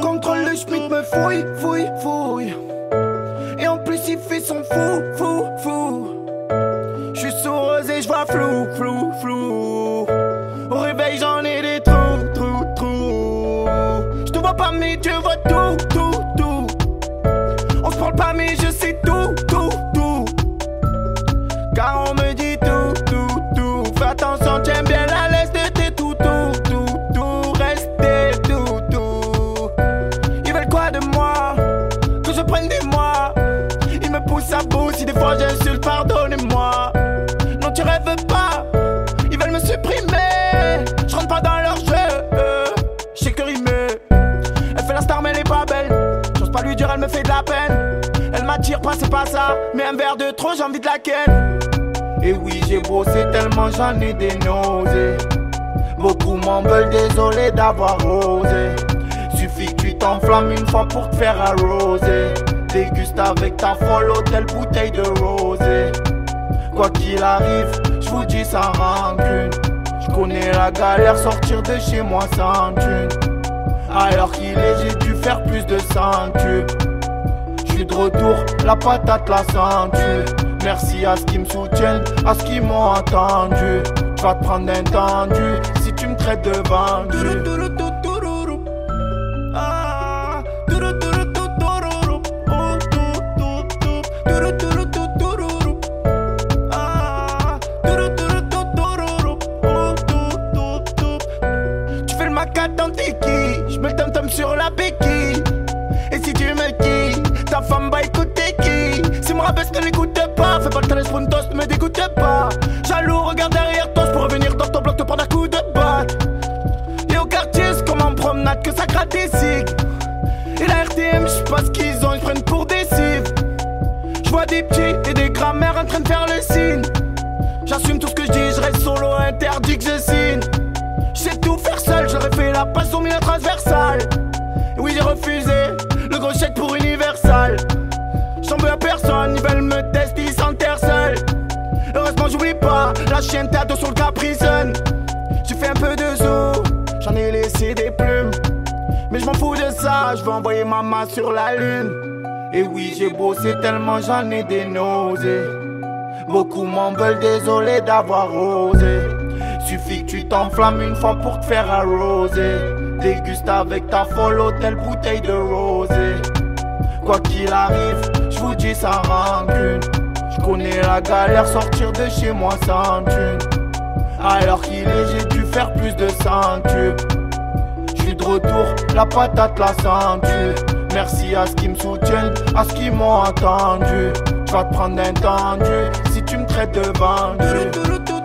Contrôle le schmitt me fouille, fouille, fouille. Et en plus il fait son fou, fou, fou. J'suis soureuse et j'vois flou, flou, flou. Au réveil j'en ai des trous, trous, trous. J'te vois pas mais je vois tout, tout, tout. On se parle pas mais je sais tout, tout, tout. Car on me dit tout, tout, tout. Fais attention, j'aime bien la laisse de tes tout, tout, tout, tout. Restez tout, tout. Ils veulent quoi de moi? Que je prenne des mois. Ils me poussent à bout. Si des fois j'insulte, pardonnez-moi. Non, tu rêves pas. Ils veulent me supprimer. Je rentre pas dans leur jeu. Je sais que rimer. Elle fait la star, mais elle est pas belle. J'ose pas lui dire, elle me fait de la peine. Elle m'attire pas, c'est pas ça. Mais un verre de trop, j'ai envie de la ken. Et oui, j'ai bossé tellement, j'en ai des nausées. Beaucoup m'en veulent, désolé d'avoir osé. Suffit que tu t'enflammes une fois pour te faire arroser. Déguste avec ta folle hôtel bouteille de rosée. Quoi qu'il arrive, je vous dis sans rancune. Je connais la galère, sortir de chez moi sans thune. Alors qu'il est, j'ai dû faire plus de 100 tubes. Je suis de retour, la patate, la ceinture. Merci à ceux qui me soutiennent, à ceux qui m'ont entendu. Tu vas te prendre un tendu si tu me traites de vendu. Tu fais le maca dans tes quilles, je mets le tom-tom sur la béquille. Et si tu me quilles, ta femme va écouter qui? Si me rabaisse, ne l'écoute pas. Fais pas le tennis pour une tosse, ne me dégoûte pas. Jaloux, regarde derrière toi, j'pourrais venir dans ton bloc te prendre un coup de batte. Et au quartier, c'est comme en promenade que ça gratte des cigues. Et la RTM, j'sais pas ce qu'ils ont, ils prennent pour des cives. J'vois des petits et des grammaires en train de faire le signe. J'assume tout ce que j'dis, j'reste solo, interdit que je signe. J'sais tout faire seul, j'aurais fait la passe au milieu transversal. Et oui, j'ai refusé le gros chèque pour Universal. J'en veux à personne, ils veulent me tester, ils s'enterrent seuls. Heureusement j'oublie pas, la chienne t'a dos sur le Caprison. J'ai fait un peu de zoo, j'en ai laissé des plumes. Mais je m'en fous de ça, je veux envoyer maman sur la lune. Et oui, j'ai bossé tellement, j'en ai des nausées. Beaucoup m'en veulent, désolé d'avoir osé. Suffit que tu t'enflammes une fois pour te faire arroser. Déguste avec ta folle hôtel bouteille de rosée. Quoi qu'il arrive, je vous dis sans rancune. Je connais la galère, sortir de chez moi sans thune. Alors qu'il est, j'ai dû faire plus de 100 tubes. Je suis de retour, la patate, la ceinture. Merci à ceux qui me soutiennent, à ceux qui m'ont entendu. Tu vas te prendre un tendu si tu me traites de vendu.